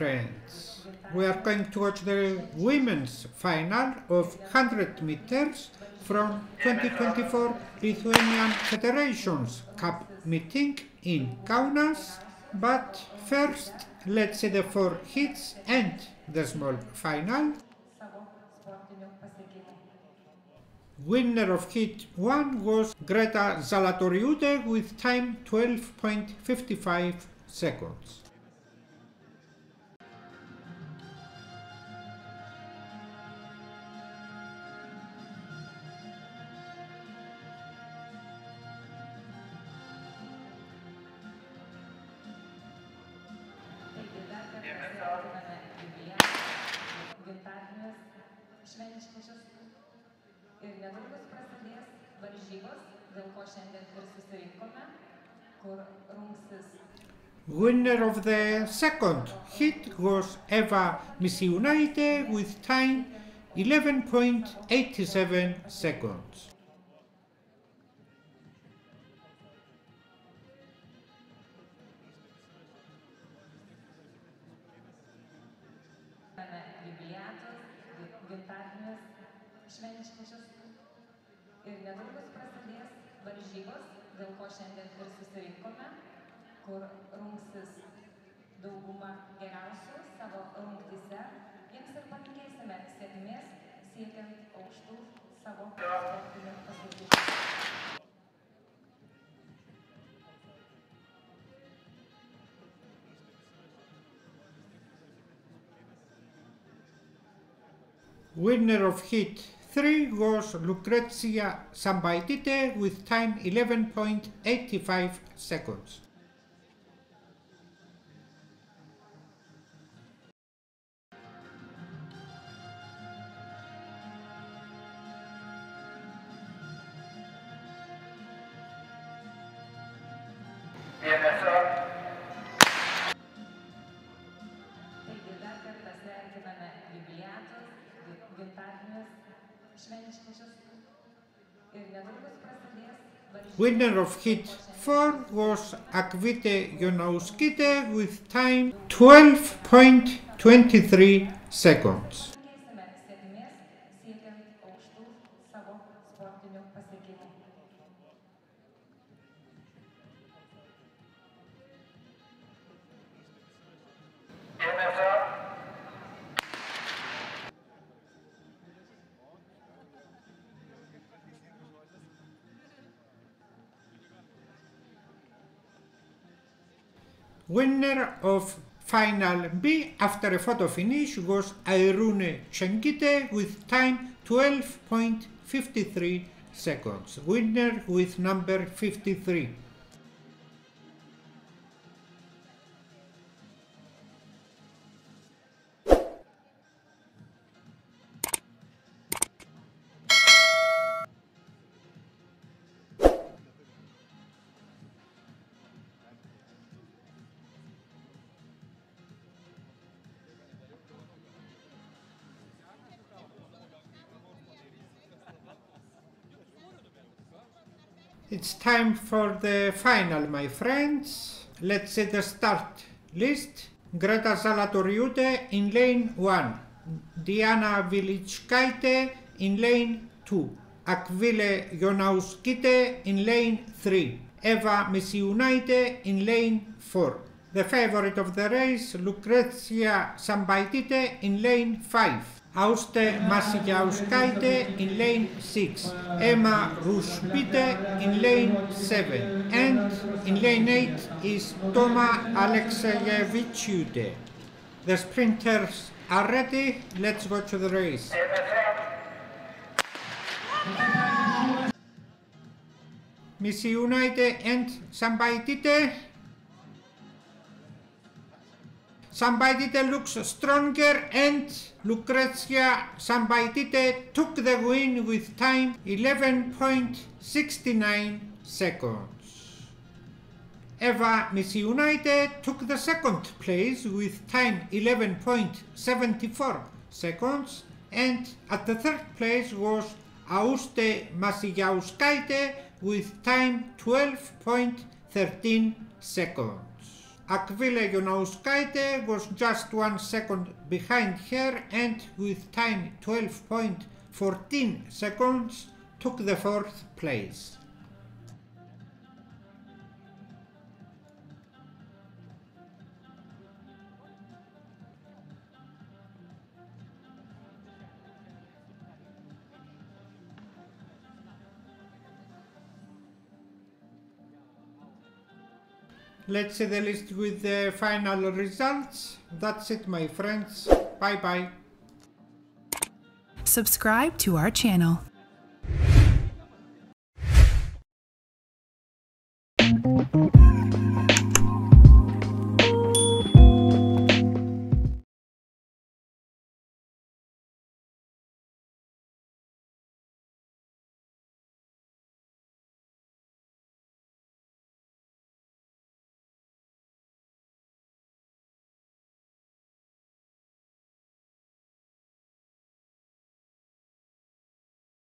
friends, we are going to watch the women's final of 100 meters from 2024 Lithuanian Federations Cup Meeting in Kaunas, but first let's see the four heats and the small final. Winner of heat 1 was Greta Zalatoriūtė with time 12.55 seconds. Ir netrukus prasidės varžybos, dėl ko šiandien ir susirinkome, kur rungsis. Winner of the second heat was Eva Misiūnaitė with time 11.87 seconds. Ir netrukus prasidės varžybos, dėl ko šiandien ir susirinkome, kur rungsis dauguma geriausių savo rungtyse. Jiems ir palinkėsime sėkmės siekiant aukštų savo sportinių pasiekimų. Winner of heat 3 was Lukrecija Sabaitytė with time 11.85 seconds. Winner of heat 4 was Akvilė Jonauskytė with time 12.23 seconds. Winner of final B after a photo finish was Ayrune Cengite with time 12.53 seconds. Winner with number 53. It's time for the final, my friends. Let's see the start list. Greta Zalatoriūtė in lane 1. Diana Viličkaitė in lane 2. Akvilė Jonauskytė in lane 3. Eva Misiūnaitė in lane 4. The favorite of the race, Lukrecija Sabaitytė in lane 5. Austė Macijauskaitė in lane 6, Ema Rupšytė in lane 7, and in lane 8 is Toma Aleksejevičiūtė. The sprinters are ready, let's watch the race. Misiūnaitė and Sabaitytė. Sabaitytė looks stronger and Lukrecija Sabaitytė took the win with time 11.69 seconds. Eva Misiūnaitė took the second place with time 11.74 seconds, and at the third place was Austė Macijauskaitė with time 12.13 seconds. Akvilė Jonauskytė was just 1 second behind her and with time 12.14 seconds took the 4th place. Let's see the list with the final results. That's it, my friends. Bye bye. Subscribe to our channel.